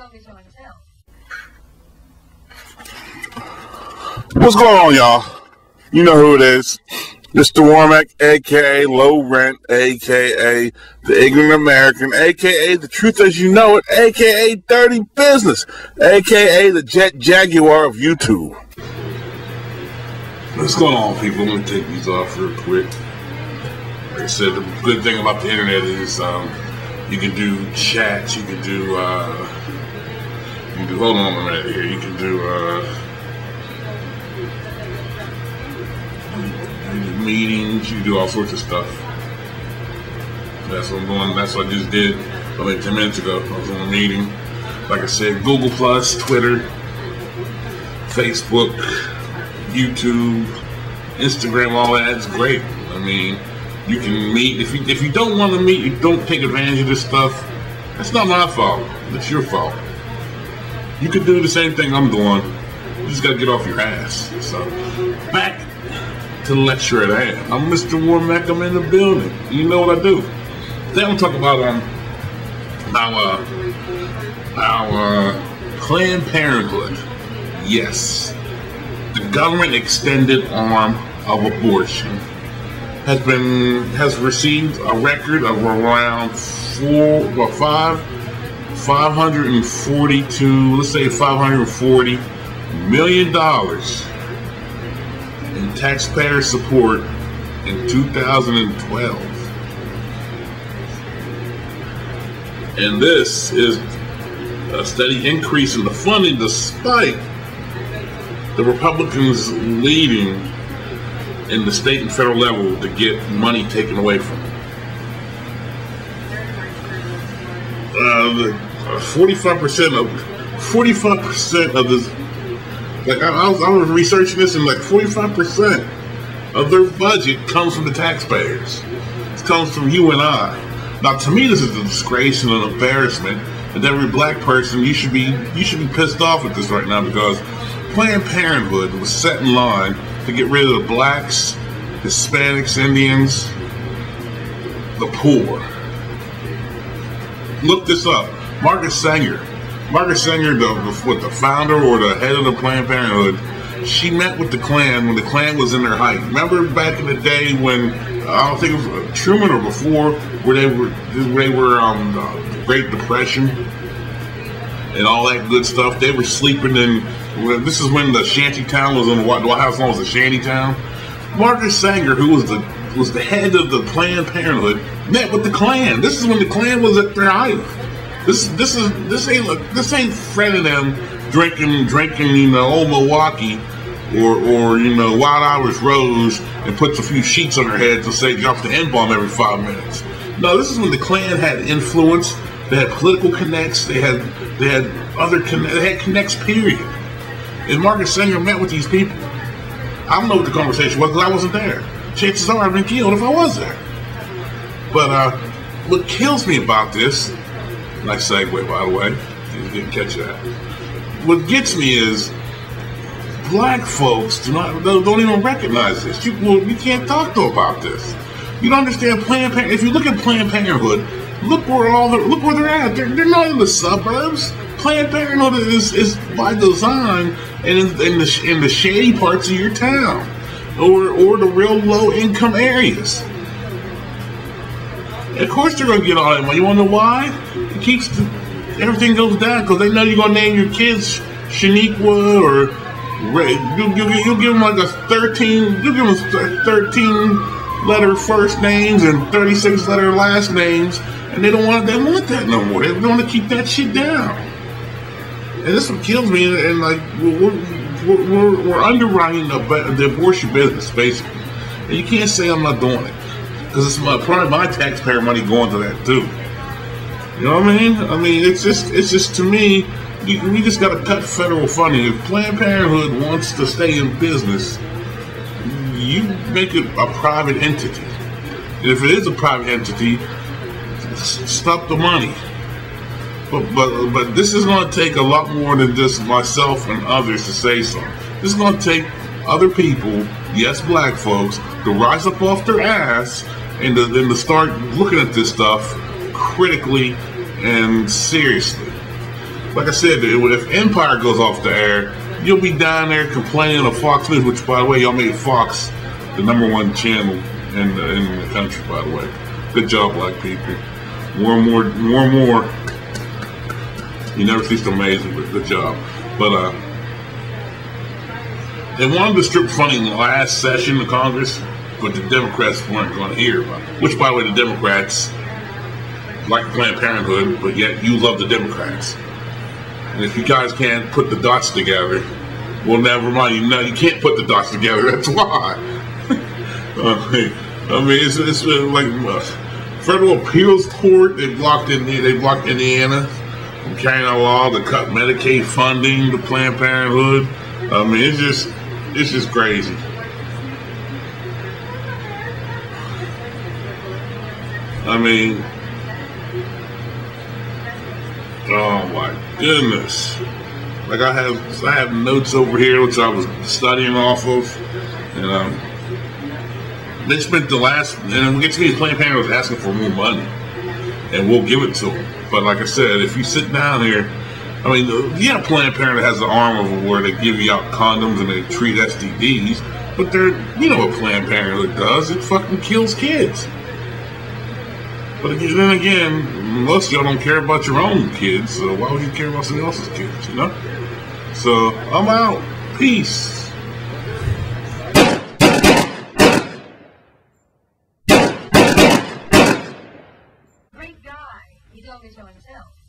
want me to myself? What's going on, y'all? You know who it is. Mr. Warmack, a.k.a. Low Rent, a.k.a. The Ignorant American, a.k.a. The Truth As You Know It, a.k.a. Dirty Business, a.k.a. the Jet Jaguar of YouTube. What's going on, people? I'm going to take these off real quick. Like I said, the good thing about the internet is you can do chats, you can do, hold on a minute here, you can do, meetings, you do all sorts of stuff. That's what I'm doing. That's what I just did only 10 minutes ago. I was on a meeting. Like I said, Google Plus, Twitter, Facebook, YouTube, Instagram, all that's great. I mean, you can meet. If you don't want to meet, you don't take advantage of this stuff. That's not my fault. It's your fault. You could do the same thing I'm doing. You just gotta get off your ass. So back to the lecture at hand. I'm Mr. Warmack. I'm in the building. You know what I do. Today I'm talking about our Planned Parenthood. Yes, the government extended arm of abortion has received a record of around 542. Let's say $540 million. in taxpayer support in 2012. And this is a steady increase in the funding despite the Republicans leading in the state and federal level to get money taken away from them. 45% of this, like I was researching this, and like 45% of their budget comes from the taxpayers. It comes from you and I. Now, to me, this is a disgrace and an embarrassment. And every black person, you should be pissed off at this right now, because Planned Parenthood was set in line to get rid of the blacks, Hispanics, Indians, the poor. Look this up. Margaret Sanger, the founder or the head of the Planned Parenthood, she met with the Klan when the Klan was in their height. Remember back in the day when, I don't think it was Truman or before, where they were the Great Depression and all that good stuff. They were sleeping in, this is when the shanty town was in the White House, was a shanty town. Margaret Sanger, who was the head of the Planned Parenthood, met with the Klan. This is when the Klan was at their height. This ain't friend of them drinking old Milwaukee or Wild Irish Rose and puts a few sheets on their heads and say drops the N-bomb every 5 minutes. No, this is when the Klan had influence. They had political connects. They had connects. Period. And Margaret Sanger met with these people. I don't know what the conversation was because I wasn't there. Chances are I'd been killed if I was there. But what kills me about this. Nice segue, by the way. You didn't catch that. What gets me is black folks don't even recognize this. You can't talk to them about this. You don't understand Planned Parenthood. If you look at Planned Parenthood, look where they're at. They're not in the suburbs. Planned Parenthood is by design and in the shady parts of your town or the real low income areas. Of course they're going to get all that money. You want to know why? It keeps everything goes down because they know you're going to name your kids Shaniqua or Ray. You'll give them like a 13 letter first names and 36 letter last names, and they don't want that no more. They want to keep that shit down. And this one kills me. And like we're underwriting the abortion business basically. And you can't say I'm not doing it. Because it's probably my taxpayer money going to that too. You know what I mean? I mean, it's just to me, we just got to cut federal funding. If Planned Parenthood wants to stay in business, you make it a private entity. And if it is a private entity, stop the money. But this is going to take a lot more than just myself and others to say so. This is going to take other people, yes, black folks, to rise up off their ass and to start looking at this stuff critically and seriously. like I said, if Empire goes off the air, you'll be down there complaining of Fox News, which, by the way, y'all made Fox the #1 channel in the country, by the way. Good job, black people. More and more. You never cease to amaze me, but good job. But they wanted to strip funding last session of Congress, but the Democrats weren't going to hear about it. Which, by the way, the Democrats like Planned Parenthood, but yet you love the Democrats. And if you guys can't put the dots together, well, never mind. You know, you can't put the dots together. That's why. I mean, it's like federal appeals court. They blocked Indiana from carrying a law to cut Medicaid funding to Planned Parenthood. I mean, it's just crazy. I mean, oh my goodness! Like I have notes over here which I was studying off of, and they spent the last, and we get to these Planned Parenthood asking for more money, and we'll give it to them. But like I said, if you sit down here, I mean, yeah, Planned Parenthood has an arm over where they give you out condoms and they treat STDs, but they're, you know what Planned Parenthood does? It fucking kills kids. But then again, most of y'all don't care about your own kids, so why would you care about somebody else's kids, you know? So, I'm out. Peace. Great guy. He's always on himself.